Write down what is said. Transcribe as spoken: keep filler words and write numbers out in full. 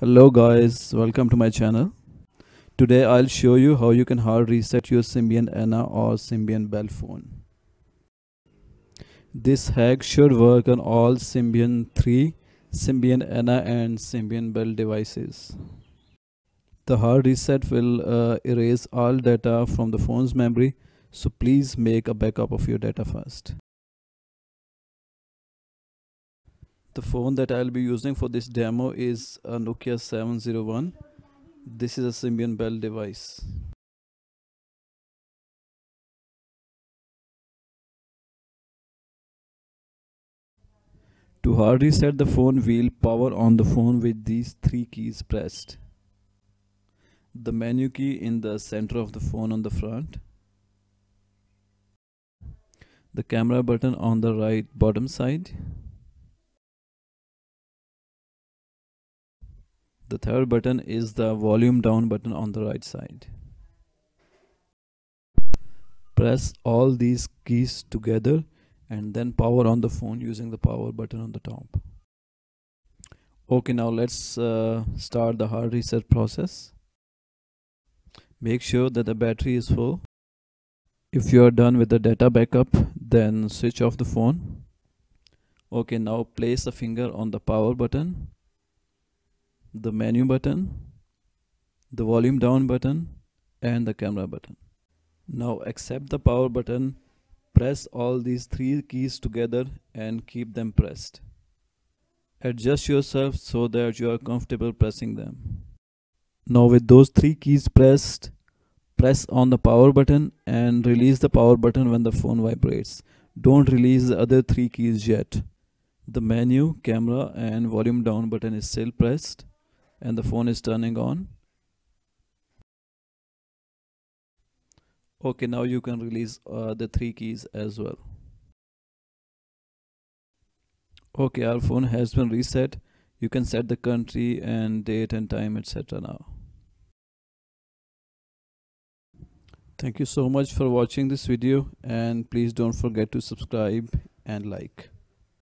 Hello guys, welcome to my channel. Today I'll show you how you can hard reset your Symbian Anna or Symbian Belle phone. This hack should work on all Symbian three, Symbian Anna and Symbian Belle devices. The hard reset will uh, erase all data from the phone's memory, so please make a backup of your data first. The phone that I'll be using for this demo is a Nokia seven oh one. This is a Symbian Belle device. To hard reset the phone, we'll power on the phone with these three keys pressed. The menu key in the center of the phone on the front. The camera button on the right bottom side. The third button is the volume down button on the right side. Press all these keys together and then power on the phone using the power button on the top. Okay, now let's uh, start the hard reset process. Make sure that the battery is full. If you are done with the data backup, then switch off the phone. Okay, now place a finger on the power button, the menu button, the volume down button and the camera button. Now accept the power button, press all these three keys together and keep them pressed. Adjust yourself so that you are comfortable pressing them. Now with those three keys pressed, press on the power button and release the power button when the phone vibrates. Don't release the other three keys yet. The menu, camera and volume down button is still pressed. And the phone is turning on. Okay, now you can release uh, the three keys as well. Okay, our phone has been reset. You can set the country and date and time, et cetera now. Thank you so much for watching this video and please don't forget to subscribe and like.